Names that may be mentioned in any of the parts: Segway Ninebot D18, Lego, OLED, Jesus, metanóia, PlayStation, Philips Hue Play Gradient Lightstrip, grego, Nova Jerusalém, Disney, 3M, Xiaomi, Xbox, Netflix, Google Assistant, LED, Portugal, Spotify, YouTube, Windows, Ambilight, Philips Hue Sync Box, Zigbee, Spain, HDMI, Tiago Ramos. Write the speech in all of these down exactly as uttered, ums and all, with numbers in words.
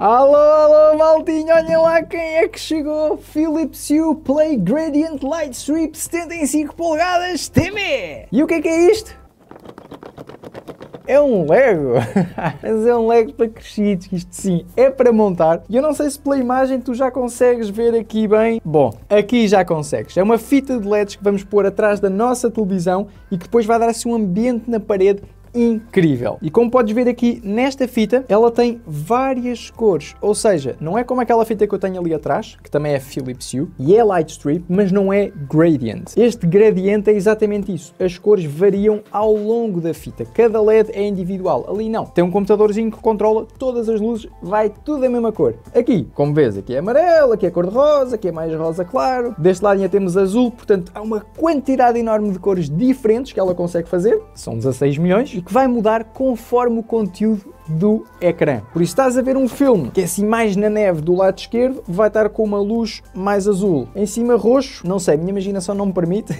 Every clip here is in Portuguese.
Alô, alô, maldinho, olhem lá quem é que chegou! Philips Hue Play Gradient Lightstrip setenta e cinco polegadas T V! E o que é que é isto? É um Lego, mas é um Lego para crescidos, isto sim é para montar. E eu não sei se pela imagem tu já consegues ver aqui bem. Bom, aqui já consegues. É uma fita de L E Ds que vamos pôr atrás da nossa televisão e que depois vai dar-se um ambiente na parede incrível. E como podes ver aqui nesta fita, ela tem várias cores, ou seja, não é como aquela fita que eu tenho ali atrás, que também é Philips Hue e é Lightstrip, mas não é Gradient. Este Gradient é exatamente isso, as cores variam ao longo da fita, cada L E D é individual, ali não, tem um computadorzinho que controla todas as luzes, vai tudo a mesma cor. Aqui, como vês, aqui é amarelo, aqui é cor de rosa, aqui é mais rosa claro, deste lado ainda temos azul, portanto há uma quantidade enorme de cores diferentes que ela consegue fazer, são dezasseis milhões, que vai mudar conforme o conteúdo do ecrã. Por isso estás a ver um filme que é assim mais na neve do lado esquerdo, vai estar com uma luz mais azul. Em cima roxo, não sei, a minha imaginação não me permite,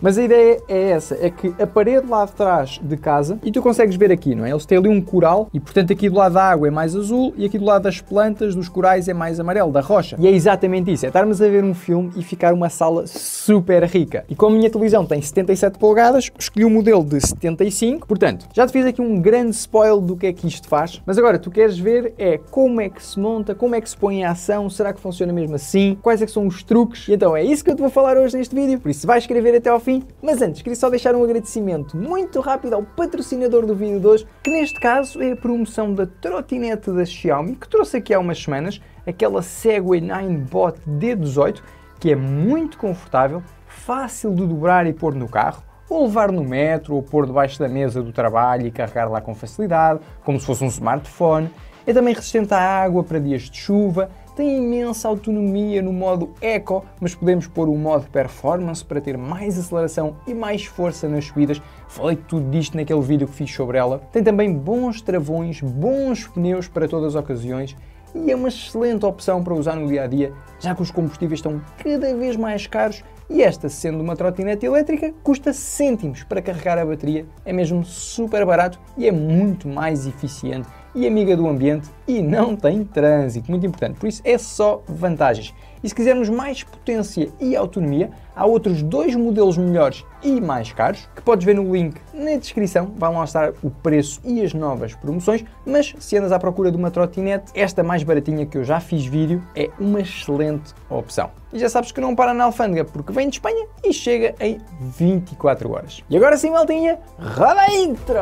mas a ideia é essa, é que a parede lá atrás de casa, e tu consegues ver aqui, não é? Eles têm ali um coral e portanto aqui do lado da água é mais azul e aqui do lado das plantas, dos corais é mais amarelo, da rocha. E é exatamente isso, é estarmos a ver um filme e ficar uma sala super rica. E como a minha televisão tem setenta e sete polegadas, escolhi um modelo de setenta e cinco, portanto já te fiz aqui um grande spoiler do que é que isto faz, mas agora tu queres ver é como é que se monta, como é que se põe em ação, será que funciona mesmo assim, quais é que são os truques, e então é isso que eu te vou falar hoje neste vídeo, por isso vai escrever até ao fim. Mas antes, queria só deixar um agradecimento muito rápido ao patrocinador do vídeo de hoje, que neste caso é a promoção da trotinete da Xiaomi, que trouxe aqui há umas semanas, aquela Segway Ninebot D dezoito, que é muito confortável, fácil de dobrar e pôr no carro, ou levar no metro, ou pôr debaixo da mesa do trabalho e carregar lá com facilidade, como se fosse um smartphone. É também resistente à água para dias de chuva, tem imensa autonomia no modo Eco, mas podemos pôr o modo Performance para ter mais aceleração e mais força nas subidas. Falei tudo disto naquele vídeo que fiz sobre ela. Tem também bons travões, bons pneus para todas as ocasiões, e é uma excelente opção para usar no dia-a-dia, já que os combustíveis estão cada vez mais caros e esta, sendo uma trotinete elétrica, custa cêntimos para carregar a bateria, é mesmo super barato e é muito mais eficiente e amiga do ambiente e não tem trânsito, muito importante, por isso é só vantagens. E se quisermos mais potência e autonomia, há outros dois modelos melhores e mais caros, que podes ver no link na descrição, vão lá estar o preço e as novas promoções, mas se andas à procura de uma trotinete, esta mais baratinha que eu já fiz vídeo é uma excelente opção. E já sabes que não para na alfândega, porque vem de Espanha e chega em vinte e quatro horas. E agora sim, maltinha, roda a intro!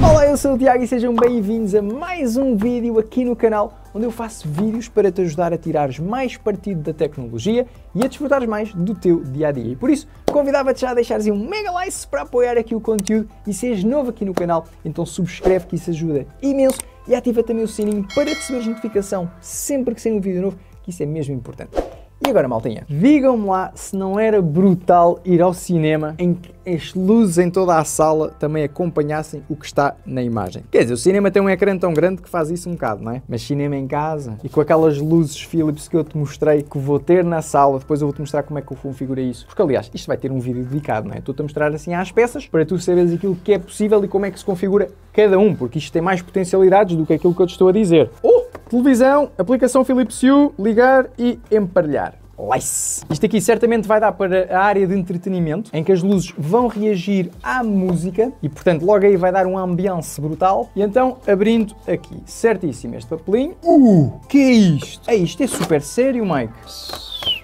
Olá, eu sou o Tiago e sejam bem-vindos a mais um vídeo aqui no canal, onde eu faço vídeos para te ajudar a tirares mais partido da tecnologia e a desfrutares mais do teu dia-a-dia. E por isso, convidava-te já a deixares um mega like para apoiar aqui o conteúdo, e se és novo aqui no canal, então subscreve que isso ajuda imenso e ativa também o sininho para receberes notificação sempre que sair um vídeo novo, que isso é mesmo importante. E agora, maltinha, digam-me lá se não era brutal ir ao cinema em que as luzes em toda a sala também acompanhassem o que está na imagem. Quer dizer, o cinema tem um ecrã tão grande que faz isso um bocado, não é? Mas cinema em casa e com aquelas luzes Philips que eu te mostrei que vou ter na sala, depois eu vou-te mostrar como é que eu configuro isso. Porque, aliás, isto vai ter um vídeo dedicado, não é? Estou-te a mostrar assim às peças para tu saberes aquilo que é possível e como é que se configura cada um, porque isto tem mais potencialidades do que aquilo que eu te estou a dizer. Oh! Televisão, aplicação Philips Hue, ligar e emparelhar. Nice. Isto aqui certamente vai dar para a área de entretenimento, em que as luzes vão reagir à música e, portanto, logo aí vai dar um ambiance brutal. E então, abrindo aqui, certíssimo este papelinho. Uh, que é isto? É isto, é super sério, Mike.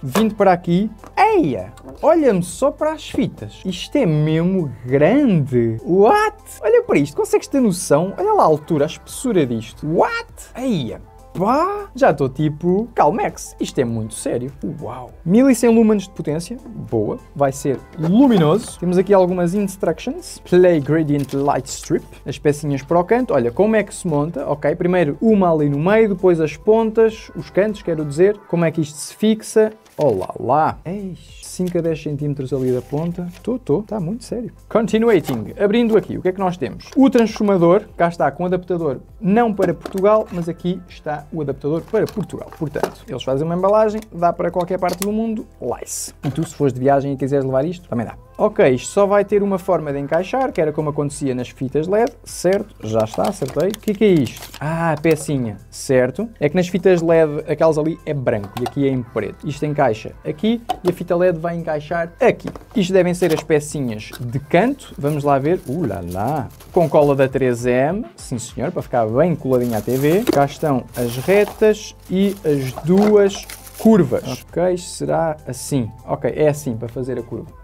Vindo para aqui. Eia, olha-me só para as fitas. Isto é mesmo grande. What? Olha para isto, consegues ter noção? Olha lá a altura, a espessura disto. What? Eia. Pá, já estou tipo Calmex, isto é muito sério. Uau! mil e cem lumens de potência, boa, vai ser luminoso. Temos aqui algumas instructions, Play Gradient Light Strip, as pecinhas para o canto, olha como é que se monta, ok, primeiro uma ali no meio, depois as pontas, os cantos, quero dizer, como é que isto se fixa, olá lá, eis, cinco a dez centímetros ali da ponta, estou, estou, está muito sério. Continuating, abrindo aqui, o que é que nós temos? O transformador, cá está com o adaptador, não para Portugal, mas aqui está o adaptador para Portugal, portanto, eles fazem uma embalagem, dá para qualquer parte do mundo, lice. E tu, se fores de viagem e quiseres levar isto, também dá. Ok, isto só vai ter uma forma de encaixar, que era como acontecia nas fitas L E D, certo? Já está, acertei. O que é que é isto? Ah, pecinha, certo? É que nas fitas L E D, aquelas ali é branco e aqui é em preto. Isto encaixa aqui e a fita L E D vai encaixar aqui. Isto devem ser as pecinhas de canto, vamos lá ver. Uh lá lá! Com cola da três M, sim senhor, para ficar bem coladinha à T V. Cá estão as retas e as duas curvas. Ok, será assim. Ok, é assim para fazer a curva.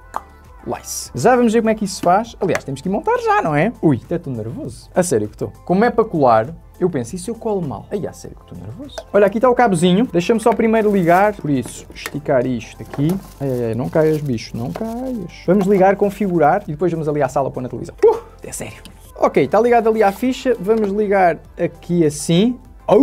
Lice. Já vamos ver como é que isso se faz. Aliás, temos que montar já, não é? Ui, até estou nervoso. A sério que estou. Como é para colar, eu penso, e se eu colo mal? Ai, a sério que estou nervoso. Olha, aqui está o cabozinho. Deixa-me só primeiro ligar. Por isso, esticar isto aqui. Ai, ai, ai, não caias, bicho, não caias. Vamos ligar, configurar e depois vamos ali à sala pôr na televisão. Uh, é sério. Ok, está ligado ali à ficha. Vamos ligar aqui assim. Oh,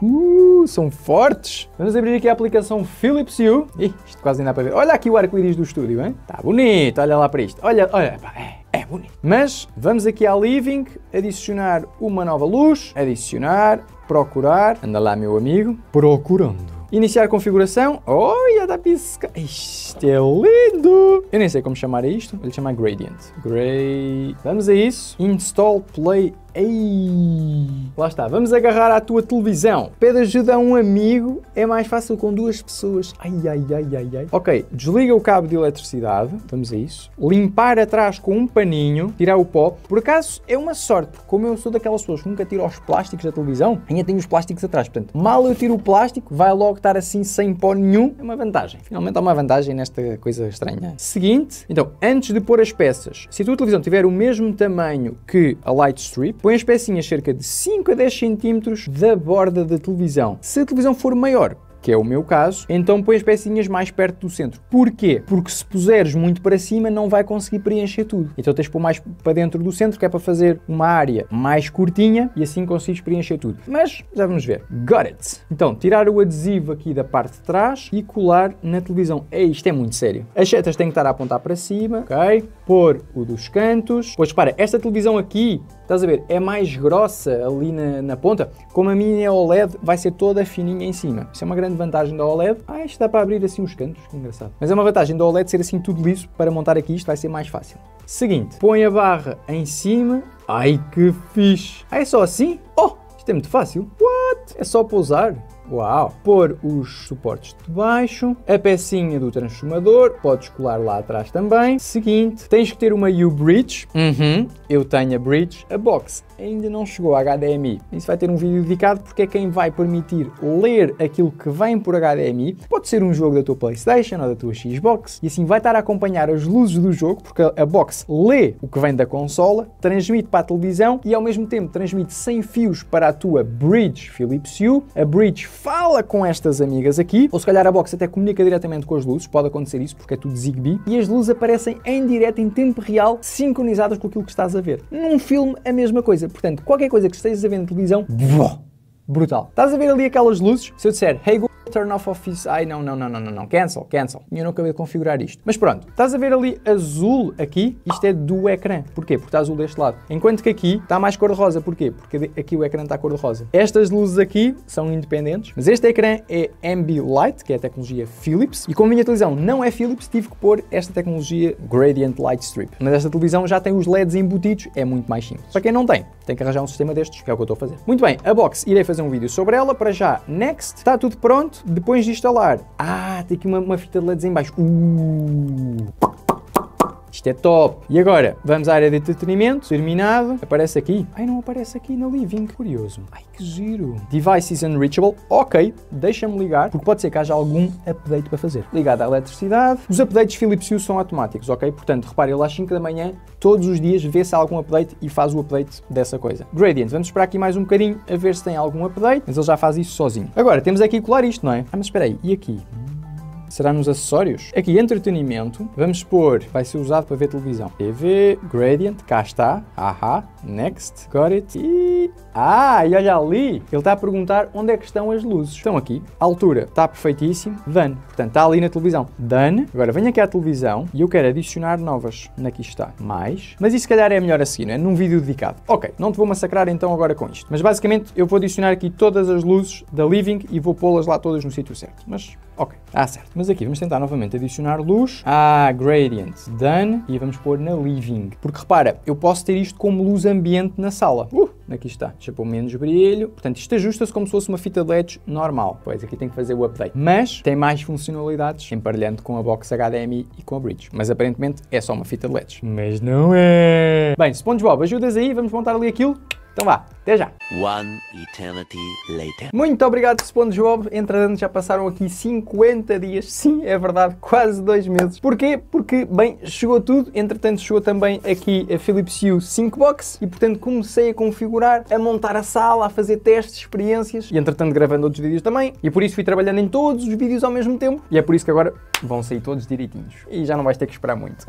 uhuh, são fortes! Vamos abrir aqui a aplicação Philips Hue. Ih, isto quase nem dá para ver. Olha aqui o arco-íris do estúdio, hein? Está bonito, olha lá para isto. Olha, olha, é, é bonito. Mas vamos aqui à Living, adicionar uma nova luz, adicionar, procurar. Anda lá, meu amigo. Procurando. Iniciar configuração. Olha, da pisca. Isto é lindo. Eu nem sei como chamar isto. Vou-lhe chamar Gradient. Gray. Vamos a isso. Install Play. Ei. Lá está. Vamos agarrar à tua televisão. Pede ajuda a um amigo. É mais fácil com duas pessoas. Ai, ai, ai, ai, ai. Ok. Desliga o cabo de eletricidade. Vamos a isso. Limpar atrás com um paninho. Tirar o pó. Por acaso, é uma sorte. Porque como eu sou daquelas pessoas que nunca tiro os plásticos da televisão, ainda tenho os plásticos atrás. Portanto, mal eu tiro o plástico, vai logo estar assim sem pó nenhum. É uma vantagem. Finalmente há uma vantagem nesta coisa estranha. Seguinte. Então, antes de pôr as peças, se a tua televisão tiver o mesmo tamanho que a Lightstrip, põe as pecinhas cerca de cinco a dez centímetros da borda da televisão. Se a televisão for maior, que é o meu caso, então põe as pecinhas mais perto do centro. Porquê? Porque se puseres muito para cima não vai conseguir preencher tudo. Então tens de pôr mais para dentro do centro, que é para fazer uma área mais curtinha e assim consegues preencher tudo. Mas já vamos ver. Got it! Então, tirar o adesivo aqui da parte de trás e colar na televisão. É, isto é muito sério. As setas têm que estar a apontar para cima, ok? Pôr o dos cantos. Pois para, esta televisão aqui, estás a ver, é mais grossa ali na, na ponta. Como a minha é OLED, vai ser toda fininha em cima. Isso é uma grande vantagem da OLED. Ah, isto dá para abrir assim os cantos, que engraçado. Mas é uma vantagem da OLED ser assim tudo liso, para montar aqui isto vai ser mais fácil. Seguinte, põe a barra em cima. Ai, que fixe! Ah, é só assim? Oh, isto é muito fácil. What? É só pousar. Uau! Pôr os suportes de baixo, a pecinha do transformador, podes colar lá atrás também. Seguinte, tens que ter uma U-Bridge. Uhum, eu tenho a bridge. A box ainda não chegou a H D M I. Isso vai ter um vídeo dedicado porque é quem vai permitir ler aquilo que vem por H D M I. Pode ser um jogo da tua PlayStation ou da tua Xbox e assim vai estar a acompanhar as luzes do jogo porque a box lê o que vem da consola, transmite para a televisão e ao mesmo tempo transmite sem fios para a tua bridge Philips Hue. A bridge fala com estas amigas aqui, ou se calhar a box até comunica diretamente com as luzes, pode acontecer isso porque é tudo Zigbee, e as luzes aparecem em direto, em tempo real, sincronizadas com aquilo que estás a ver. Num filme, a mesma coisa. Portanto, qualquer coisa que estejas a ver na televisão, brutal. Estás a ver ali aquelas luzes? Se eu disser, hey Google, turn off of his... Ai, não, não, não, não, não, cancel, cancel. Eu não acabei de configurar isto. Mas pronto, estás a ver ali azul aqui, isto é do ecrã. Porquê? Porque está azul deste lado. Enquanto que aqui está mais cor-de-rosa. Porquê? Porque aqui o ecrã está cor-de-rosa. Estas luzes aqui são independentes, mas este ecrã é Ambilight, que é a tecnologia Philips, e como a minha televisão não é Philips, tive que pôr esta tecnologia Gradient Lightstrip. Mas esta televisão já tem os L E Ds embutidos, é muito mais simples. Para quem não tem, tem que arranjar um sistema destes, que é o que eu estou a fazer. Muito bem, a box, irei fazer um vídeo sobre ela. Para já, next, está tudo pronto. Depois de instalar, ah, tem aqui uma, uma fita de L E Ds em baixo. Uh, isto é top! E agora, vamos à área de entretenimento, terminado. Aparece aqui. Ai, não aparece aqui na Living, curioso. Ai, que giro! Devices Unreachable, ok, deixa-me ligar, porque pode ser que haja algum update para fazer. Ligado à eletricidade. Os updates Philips Hue são automáticos, ok? Portanto, reparem lá às cinco da manhã, todos os dias, vê se há algum update e faz o update dessa coisa. Gradient, vamos esperar aqui mais um bocadinho a ver se tem algum update, mas ele já faz isso sozinho. Agora, temos aqui que colar isto, não é? Ah, mas espera aí, e aqui? Será nos acessórios? Aqui, entretenimento, vamos pôr, vai ser usado para ver televisão. T V, Gradient, cá está, aha, next, got it, e... Ah, e olha ali, ele está a perguntar onde é que estão as luzes. Estão aqui, altura, está perfeitíssimo, done, portanto está ali na televisão, done. Agora venho aqui à televisão e eu quero adicionar novas, aqui está, mais, mas isso se calhar é melhor assim, não é? Num vídeo dedicado. Ok, não te vou massacrar então agora com isto, mas basicamente eu vou adicionar aqui todas as luzes da Living e vou pô-las lá todas no sítio certo, mas Ok, está certo. Mas aqui vamos tentar novamente adicionar luz. Ah, Gradient, Done. E vamos pôr na Living. Porque repara, eu posso ter isto como luz ambiente na sala. Uh, aqui está. Deixa eu pôr menos brilho. Portanto, isto ajusta-se como se fosse uma fita de L E Ds normal. Pois, aqui tem que fazer o update. Mas tem mais funcionalidades, emparelhando com a box H D M I e com a bridge. Mas aparentemente é só uma fita de L E Ds. Mas não é! Bem, SpongeBob, ajudas aí, vamos montar ali aquilo. Então vá, até já! One eternity later. Muito obrigado, SpongeBob. Entretanto, já passaram aqui cinquenta dias. Sim, é verdade, quase dois meses. Porquê? Porque, bem, chegou tudo. Entretanto, chegou também aqui a Philips Hue Sync Box. E, portanto, comecei a configurar, a montar a sala, a fazer testes, experiências. E, entretanto, gravando outros vídeos também. E, por isso, fui trabalhando em todos os vídeos ao mesmo tempo. E é por isso que agora vão sair todos direitinhos. E já não vais ter que esperar muito.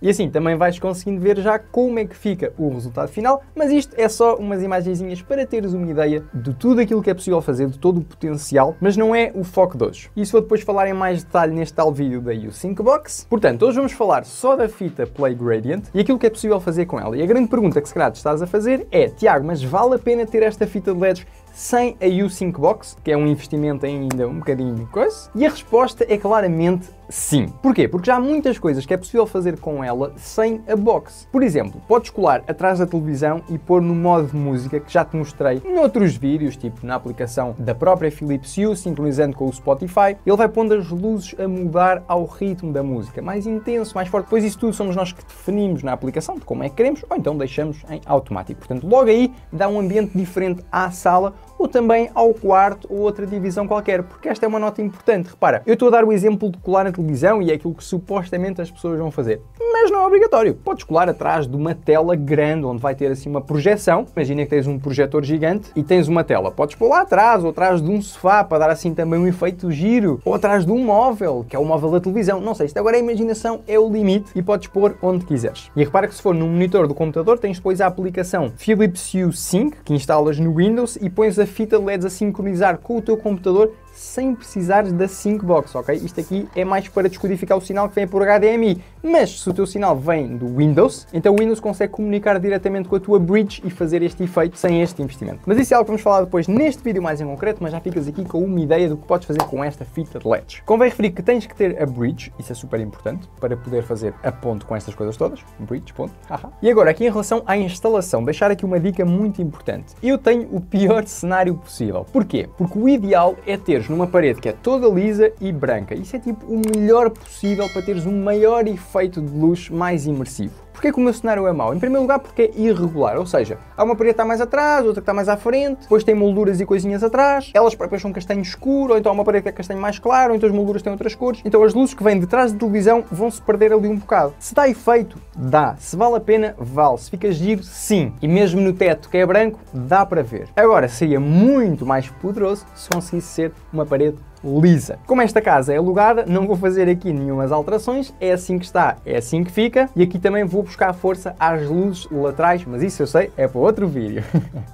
E, assim, também vais conseguindo ver já como é que fica o resultado final. Mas isto é só umas imagenzinhas para teres uma ideia de tudo aquilo que é possível fazer, de todo o potencial, mas não é o foco de hoje. Isso vou depois falar em mais detalhe neste tal vídeo da Hue Sync Box. Portanto, hoje vamos falar só da fita Play Gradient e aquilo que é possível fazer com ela. E a grande pergunta que se calhar estás a fazer é: Tiago, mas vale a pena ter esta fita de L E Ds sem a Hue Sync Box, que é um investimento ainda um bocadinho coisa? E a resposta é claramente sim. Porquê? Porque já há muitas coisas que é possível fazer com ela sem a box. Por exemplo, podes colar atrás da televisão e pôr no modo de música, que já te mostrei noutros vídeos, tipo na aplicação da própria Philips Hue, sincronizando com o Spotify. Ele vai pondo as luzes a mudar ao ritmo da música, mais intenso, mais forte. Pois isso tudo somos nós que definimos na aplicação de como é que queremos, ou então deixamos em automático. Portanto, logo aí dá um ambiente diferente à sala, ou também ao quarto ou outra divisão qualquer, porque esta é uma nota importante. Repara, eu estou a dar o exemplo de colar na televisão e é aquilo que supostamente as pessoas vão fazer, mas não é obrigatório. Podes colar atrás de uma tela grande, onde vai ter assim uma projeção. Imagina que tens um projetor gigante e tens uma tela. Podes pôr lá atrás, ou atrás de um sofá, para dar assim também um efeito giro, ou atrás de um móvel, que é o móvel da televisão. Não sei, isto agora é a imaginação, é o limite, e podes pôr onde quiseres. E repara que se for no monitor do computador, tens depois a aplicação Philips Hue Sync, que instalas no Windows, e pões a fita L E Ds a sincronizar com o teu computador sem precisares da Sync Box, ok? Isto aqui é mais para descodificar o sinal que vem por H D M I, mas se o teu sinal vem do Windows, então o Windows consegue comunicar diretamente com a tua bridge e fazer este efeito sem este investimento. Mas isso é algo que vamos falar depois neste vídeo mais em concreto, mas já ficas aqui com uma ideia do que podes fazer com esta fita de L E Ds. Convém referir que tens que ter a bridge, isso é super importante, para poder fazer a ponto com estas coisas todas, bridge, ponto, haha. E agora aqui em relação à instalação, deixar aqui uma dica muito importante. Eu tenho o pior cenário possível. Porquê? Porque o ideal é teres numa parede que é toda lisa e branca. Isso é tipo o melhor possível para teres um maior efeito de luz mais imersivo. Porquê que o meu cenário é mau? Em primeiro lugar, porque é irregular, ou seja, há uma parede que está mais atrás, outra que está mais à frente, depois tem molduras e coisinhas atrás, elas próprias são castanho escuro, ou então há uma parede que é castanho mais claro, ou então as molduras têm outras cores, então as luzes que vêm de trás da televisão vão-se perder ali um bocado. Se dá efeito, dá. Se vale a pena, vale. Se fica giro, sim. E mesmo no teto que é branco, dá para ver. Agora, seria muito mais poderoso se conseguisse ser uma parede lisa. Como esta casa é alugada, não vou fazer aqui nenhumas alterações, é assim que está, é assim que fica, e aqui também vou buscar força às luzes laterais, mas isso eu sei, é para outro vídeo.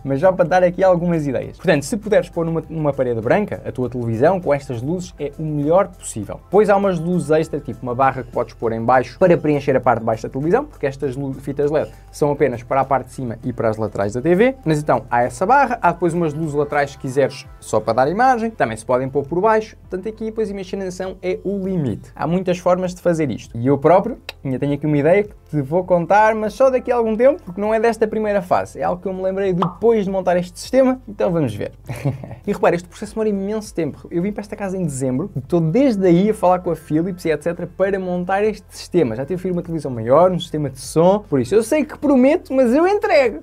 Mas já para dar aqui algumas ideias. Portanto, se puderes pôr numa, numa parede branca a tua televisão, com estas luzes é o melhor possível. Pois há umas luzes extra, tipo uma barra que podes pôr em baixo para preencher a parte de baixo da televisão, porque estas fitas L E D são apenas para a parte de cima e para as laterais da T V, mas então há essa barra, há depois umas luzes laterais se quiseres só para dar imagem, também se podem pôr por baixo. Portanto, aqui depois a imaginação é o limite. Há muitas formas de fazer isto. E eu próprio ainda tenho aqui uma ideia que te vou contar, mas só daqui a algum tempo, porque não é desta primeira fase. É algo que eu me lembrei depois de montar este sistema, então vamos ver. E repara, este processo demora imenso tempo. Eu vim para esta casa em dezembro, e estou desde aí a falar com a Philips e etc para montar este sistema. Já tive uma televisão maior, um sistema de som, por isso eu sei que prometo, mas eu entrego.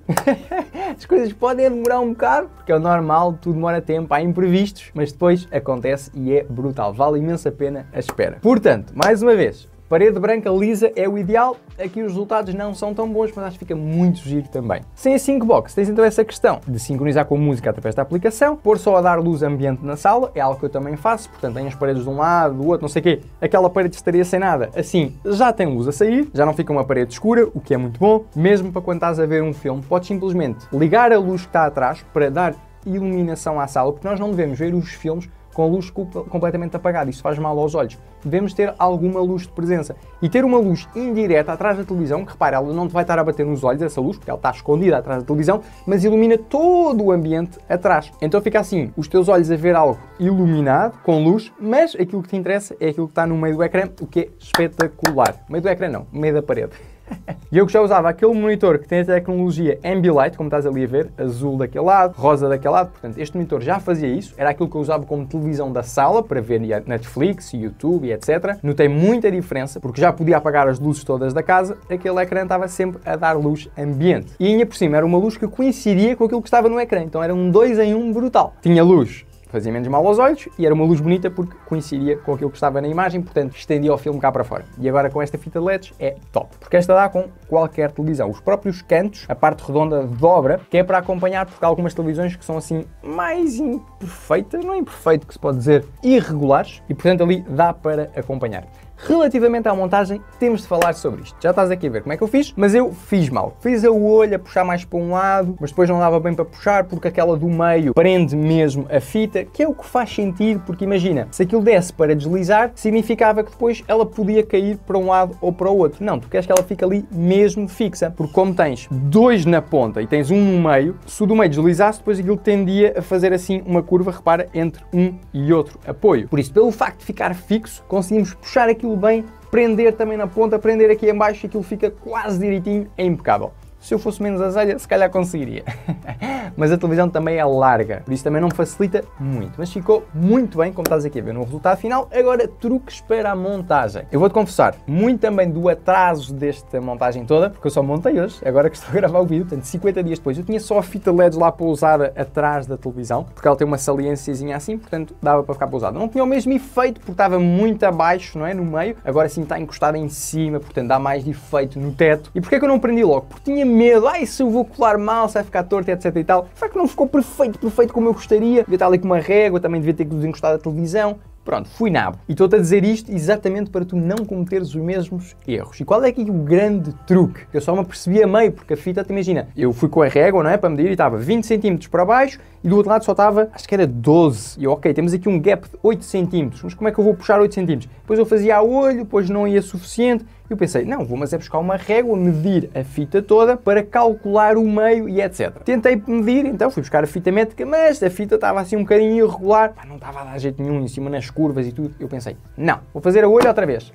As coisas podem demorar um bocado, porque é o normal, tudo demora tempo, há imprevistos, mas depois acontece e é brutal, vale imensa a pena a espera. Portanto, mais uma vez, parede branca lisa é o ideal, aqui os resultados não são tão bons, mas acho que fica muito giro também. Sem a Sync Box, tens então essa questão de sincronizar com a música através da aplicação, pôr só a dar luz ambiente na sala, é algo que eu também faço, portanto tenho as paredes de um lado, do outro, não sei o quê, aquela parede estaria sem nada, assim já tem luz a sair, já não fica uma parede escura, o que é muito bom, mesmo para quando estás a ver um filme, podes simplesmente ligar a luz que está atrás para dar iluminação à sala, porque nós não devemos ver os filmes com a luz completamente apagada, isso faz mal aos olhos. Devemos ter alguma luz de presença. E ter uma luz indireta atrás da televisão, que repara, ela não vai estar a bater nos olhos, essa luz, porque ela está escondida atrás da televisão, mas ilumina todo o ambiente atrás. Então fica assim, os teus olhos a ver algo iluminado, com luz, mas aquilo que te interessa é aquilo que está no meio do ecrã, o que é espetacular. Meio do ecrã não, meio da parede. E eu que já usava aquele monitor que tem a tecnologia Ambilight, como estás ali a ver, azul daquele lado, rosa daquele lado, portanto este monitor já fazia isso, era aquilo que eu usava como televisão da sala para ver Netflix, YouTube e etcétera. Notei muita diferença porque já podia apagar as luzes todas da casa, aquele ecrã estava sempre a dar luz ambiente. E ainda por cima era uma luz que coincidia com aquilo que estava no ecrã, então era um dois em um brutal. Tinha luz, fazia menos mal aos olhos e era uma luz bonita porque coincidia com aquilo que estava na imagem, portanto estendia o filme cá para fora. E agora com esta fita L E Ds é top, porque esta dá com qualquer televisão. Os próprios cantos, a parte redonda dobra, que é para acompanhar, porque há algumas televisões que são assim mais imperfeitas, não é imperfeito que se pode dizer, irregulares, e portanto ali dá para acompanhar. Relativamente à montagem, temos de falar sobre isto. Já estás aqui a ver como é que eu fiz, mas eu fiz mal. Fiz o olho a puxar mais para um lado, mas depois não dava bem para puxar porque aquela do meio prende mesmo a fita, que é o que faz sentido, porque imagina, se aquilo desse para deslizar, significava que depois ela podia cair para um lado ou para o outro. Não, tu queres que ela fique ali mesmo fixa, porque como tens dois na ponta e tens um no meio, se o do meio deslizasse, depois aquilo tendia a fazer assim uma curva, repara, entre um e outro apoio. Por isso, pelo facto de ficar fixo, conseguimos puxar aquilo bem, prender também na ponta, prender aqui em baixo, aquilo fica quase direitinho, é impecável. Se eu fosse menos azelha, se calhar conseguiria. Mas a televisão também é larga, por isso também não facilita muito. Mas ficou muito bem, como estás aqui a ver no resultado final. Agora, truques para a montagem. Eu vou-te confessar muito também do atraso desta montagem toda, porque eu só montei hoje, agora que estou a gravar o vídeo, portanto cinquenta dias depois. Eu tinha só a fita L E D lá pousada atrás da televisão, porque ela tem uma saliênciazinha assim, portanto dava para ficar pousada. Não tinha o mesmo efeito, porque estava muito abaixo, não é? No meio. Agora sim está encostada em cima, portanto dá mais de efeito no teto. E porquê que eu não prendi logo? Porque tinha medo, ai se eu vou colar mal, se vai ficar torto, etc e tal. Será que não ficou perfeito, perfeito como eu gostaria? Devia estar ali com uma régua, também devia ter que desencostar da televisão. Pronto, fui nabo. E estou-te a dizer isto exatamente para tu não cometeres os mesmos erros. E qual é aqui o grande truque? Eu só me apercebi a meio, porque a fita, te imagina, eu fui com a régua, não é, para medir e estava vinte centímetros para baixo e do outro lado só estava, acho que era doze. E eu, ok, temos aqui um gap de oito centímetros, mas como é que eu vou puxar oito centímetros? Depois eu fazia a olho, depois não ia suficiente. Eu pensei, não, vou mas é buscar uma régua, medir a fita toda para calcular o meio e etcétera. Tentei medir, então fui buscar a fita métrica, mas a fita estava assim um bocadinho irregular, pá, não estava a dar jeito nenhum em cima nas curvas e tudo. Eu pensei, não, vou fazer a olho outra vez.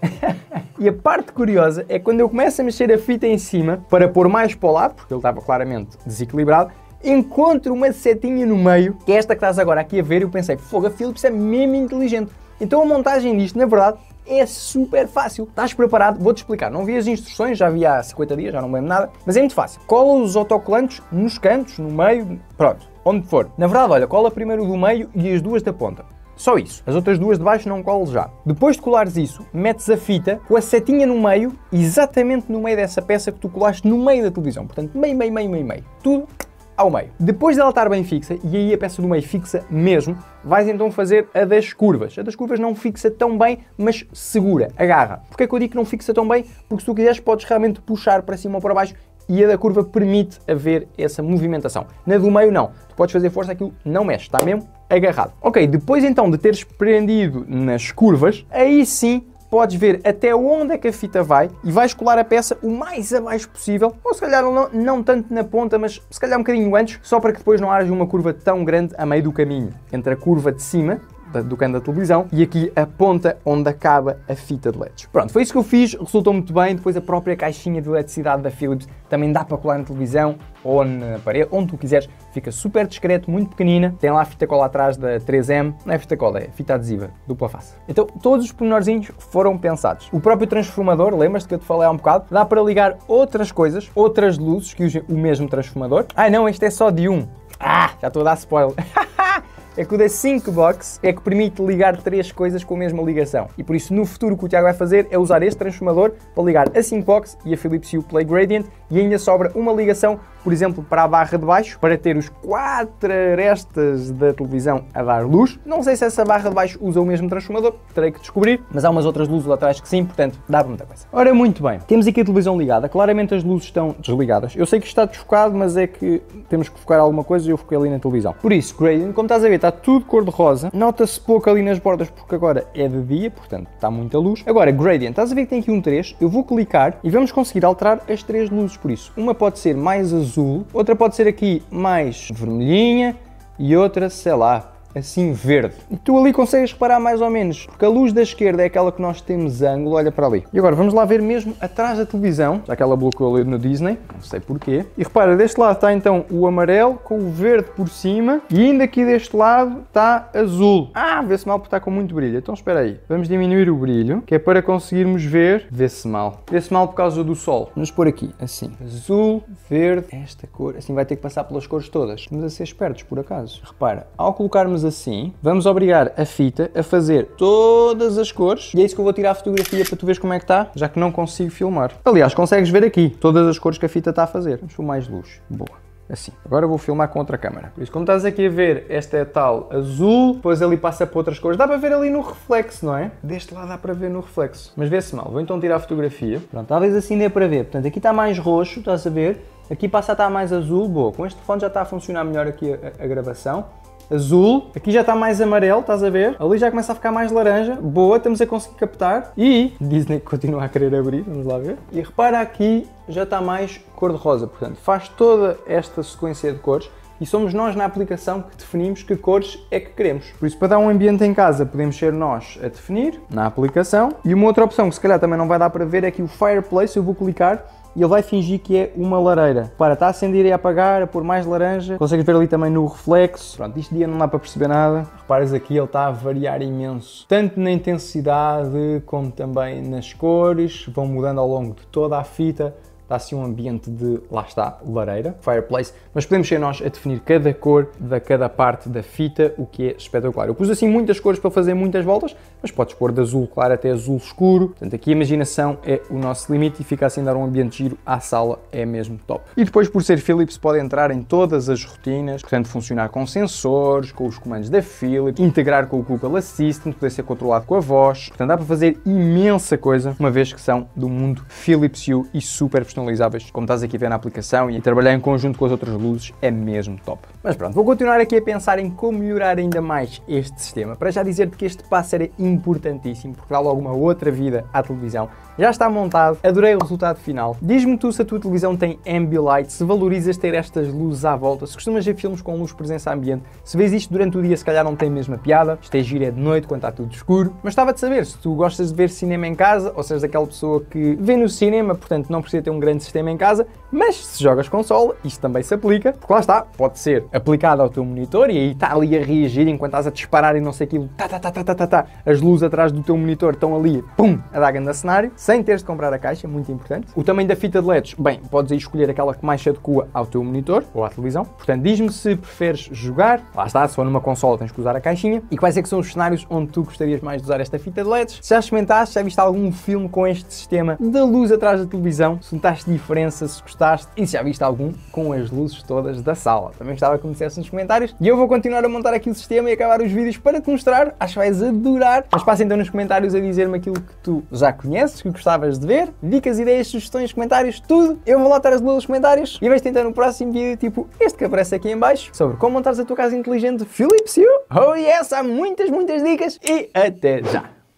E a parte curiosa é que quando eu começo a mexer a fita em cima para pôr mais para o lado, porque ele estava claramente desequilibrado, encontro uma setinha no meio, que é esta que estás agora aqui a ver, e eu pensei, fogo, a Philips é mesmo inteligente. Então a montagem disto, na verdade, é super fácil. Estás preparado? Vou-te explicar. Não vi as instruções, já vi há cinquenta dias, já não lembro nada, mas é muito fácil. Cola os autocolantes nos cantos, no meio, pronto, onde for. Na verdade, olha, cola primeiro o do meio e as duas da ponta. Só isso. As outras duas de baixo não colo já. Depois de colares isso, metes a fita com a setinha no meio, exatamente no meio dessa peça que tu colaste no meio da televisão. Portanto, meio, meio, meio, meio, meio. Tudo ao meio. Depois dela estar bem fixa, e aí a peça do meio fixa mesmo, vais então fazer a das curvas. A das curvas não fixa tão bem, mas segura, agarra. Porquê é que eu digo que não fixa tão bem? Porque se tu quiseres podes realmente puxar para cima ou para baixo e a da curva permite haver essa movimentação. Na do meio não. Tu podes fazer força, aquilo não mexe, está mesmo agarrado. Ok, depois então de teres prendido nas curvas, aí sim podes ver até onde é que a fita vai e vais colar a peça o mais abaixo possível, ou se calhar não, não tanto na ponta, mas se calhar um bocadinho antes, só para que depois não haja uma curva tão grande a meio do caminho, entre a curva de cima do canto da televisão e aqui a ponta onde acaba a fita de L E Ds. Pronto, foi isso que eu fiz, resultou muito bem. Depois a própria caixinha de eletricidade da Philips também dá para colar na televisão ou na parede, onde tu quiseres, fica super discreto, muito pequenina, tem lá a fita cola atrás da três M, não é fita cola, é fita adesiva, dupla face. Então todos os pormenorzinhos foram pensados. O próprio transformador, lembras-te que eu te falei há um bocado, dá para ligar outras coisas, outras luzes que usem o mesmo transformador. Ah não, este é só de um. Ah, já estou a dar spoiler. É que o da Sync Box é que permite ligar três coisas com a mesma ligação. E por isso, no futuro, o que o Tiago vai fazer é usar este transformador para ligar a Sync Box e a Philips Hue Play Gradient e ainda sobra uma ligação, por exemplo, para a barra de baixo, para ter os quatro arestas da televisão a dar luz. Não sei se essa barra de baixo usa o mesmo transformador, terei que descobrir, mas há umas outras luzes lá atrás que sim, portanto dá para muita coisa. Ora, muito bem, temos aqui a televisão ligada, claramente as luzes estão desligadas. Eu sei que está desfocado, mas é que temos que focar alguma coisa e eu foquei ali na televisão. Por isso, gradient, como estás a ver, está tudo cor-de-rosa, nota-se pouco ali nas bordas porque agora é de dia, portanto está muita luz. Agora, gradient, estás a ver que tem aqui um três, eu vou clicar e vamos conseguir alterar as três luzes, por isso, uma pode ser mais azul, outra pode ser aqui mais vermelhinha e outra, sei lá, assim verde. E tu ali consegues reparar mais ou menos, porque a luz da esquerda é aquela que nós temos ângulo, olha para ali. E agora vamos lá ver mesmo atrás da televisão, já que ela bloqueou ali no Disney, não sei porquê. E repara, deste lado está então o amarelo com o verde por cima e ainda aqui deste lado está azul. Ah, vê-se mal porque está com muito brilho, então espera aí. Vamos diminuir o brilho, que é para conseguirmos ver, vê-se mal. Vê-se mal por causa do sol. Vamos pôr aqui, assim, azul, verde, esta cor, assim vai ter que passar pelas cores todas. Estamos a ser espertos, por acaso. Repara, ao colocarmos assim, vamos obrigar a fita a fazer todas as cores e é isso que eu vou tirar a fotografia para tu veres como é que está, já que não consigo filmar. Aliás, consegues ver aqui todas as cores que a fita está a fazer. Vamos por mais luz. Boa. Assim. Agora vou filmar com outra câmera. Por isso, como estás aqui a ver, esta é tal azul, depois ali passa para outras cores. Dá para ver ali no reflexo, não é? Deste lado dá para ver no reflexo. Mas vê-se mal. Vou então tirar a fotografia. Pronto, talvez assim dê para ver. Portanto, aqui está mais roxo, estás a ver? Aqui passa a estar mais azul. Boa. Com este telefone já está a funcionar melhor aqui a, a, a gravação. Azul, aqui já está mais amarelo, estás a ver? Ali já começa a ficar mais laranja, boa, estamos a conseguir captar. E Disney continua a querer abrir, vamos lá ver. E repara aqui, já está mais cor-de-rosa, portanto faz toda esta sequência de cores e somos nós na aplicação que definimos que cores é que queremos. Por isso, para dar um ambiente em casa, podemos ser nós a definir na aplicação. E uma outra opção que se calhar também não vai dar para ver é aqui o Fireplace, eu vou clicar e ele vai fingir que é uma lareira. Para, está a acender e a apagar, a pôr mais laranja. Consegues ver ali também no reflexo. Pronto, este dia não dá para perceber nada. Reparas aqui, ele está a variar imenso. Tanto na intensidade, como também nas cores. Vão mudando ao longo de toda a fita. Está assim um ambiente de, lá está, lareira, fireplace, mas podemos ser nós a definir cada cor da cada parte da fita, o que é espetacular. Eu pus assim muitas cores para fazer muitas voltas, mas podes pôr de azul claro até azul escuro. Portanto, aqui a imaginação é o nosso limite e fica assim dar um ambiente giro à sala, é mesmo top. E depois, por ser Philips, pode entrar em todas as rotinas, portanto funcionar com sensores, com os comandos da Philips, integrar com o Google Assistant, poder ser controlado com a voz. Portanto, dá para fazer imensa coisa, uma vez que são do mundo Philips Hue e super personalizáveis, como estás aqui a ver na aplicação, e trabalhar em conjunto com as outras luzes é mesmo top. Mas pronto, vou continuar aqui a pensar em como melhorar ainda mais este sistema. Para já dizer-te que este passo era importantíssimo, porque dá logo uma outra vida à televisão. Já está montado, adorei o resultado final. Diz-me tu se a tua televisão tem Ambilight, se valorizas ter estas luzes à volta, se costumas ver filmes com luz presença ambiente, se vês isto durante o dia se calhar não tem a mesma piada, isto é giro é de noite quando está tudo escuro. Mas estava de saber se tu gostas de ver cinema em casa, ou seja, daquela pessoa que vê no cinema, portanto não precisa ter um grande sistema em casa, mas se jogas consola, isto também se aplica, porque lá está, pode ser aplicado ao teu monitor e aí está ali a reagir enquanto estás a disparar e não sei aquilo, tá, tá, tá, tá, tá, tá, as luzes atrás do teu monitor estão ali, pum, a dar grande cenário, sem teres de comprar a caixa, muito importante. O tamanho da fita de L E Ds, bem, podes aí escolher aquela que mais se adequa ao teu monitor ou à televisão, portanto diz-me se preferes jogar, lá está, se for numa consola tens que usar a caixinha, e quais é que são os cenários onde tu gostarias mais de usar esta fita de L E Ds, se já experimentaste, se já viste algum filme com este sistema da luz atrás da televisão, se notaste diferença, se gostaste e se já viste algum com as luzes todas da sala. Também gostava que me dissesse nos comentários e eu vou continuar a montar aqui o sistema e acabar os vídeos para te mostrar, acho que vais adorar, mas passa então nos comentários a dizer-me aquilo que tu já conheces, que gostavas de ver, dicas, ideias, sugestões, comentários, tudo, eu vou lá estar a ler os comentários e vejo-te então no próximo vídeo tipo este que aparece aqui em baixo sobre como montares a tua casa inteligente Philips Hue. Oh yes, há muitas, muitas dicas e até já!